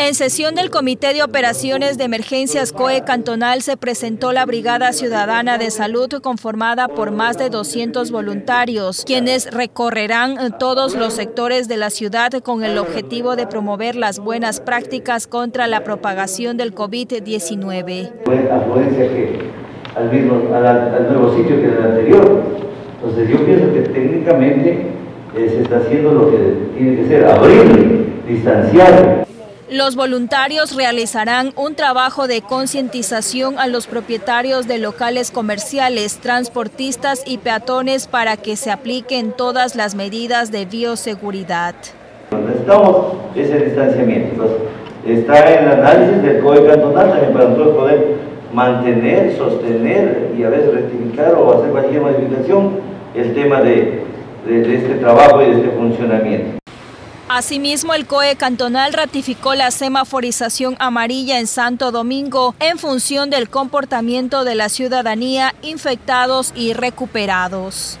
En sesión del Comité de Operaciones de Emergencias COE Cantonal se presentó la Brigada Ciudadana de Salud, conformada por más de 200 voluntarios, quienes recorrerán todos los sectores de la ciudad con el objetivo de promover las buenas prácticas contra la propagación del COVID-19. Afluencia que al nuevo sitio que el anterior. Entonces yo pienso que técnicamente se está haciendo lo que tiene que ser, abrir, distanciar. Los voluntarios realizarán un trabajo de concientización a los propietarios de locales comerciales, transportistas y peatones para que se apliquen todas las medidas de bioseguridad. Necesitamos ese distanciamiento. Entonces, está el análisis del Código Cantonal también para nosotros poder mantener, sostener y a veces rectificar o hacer cualquier modificación el tema de este trabajo y de este funcionamiento. Asimismo, el COE Cantonal ratificó la semaforización amarilla en Santo Domingo en función del comportamiento de la ciudadanía, infectados y recuperados.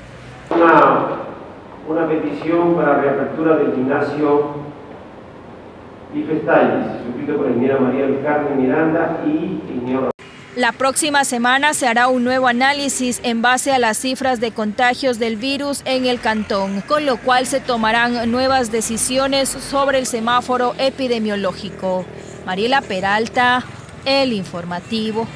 Una petición para reapertura del gimnasio y festalles, suscrito por la ingeniera María Vicarme Miranda y el ingeniero. La próxima semana se hará un nuevo análisis en base a las cifras de contagios del virus en el cantón, con lo cual se tomarán nuevas decisiones sobre el semáforo epidemiológico. Mariela Peralta, El Informativo.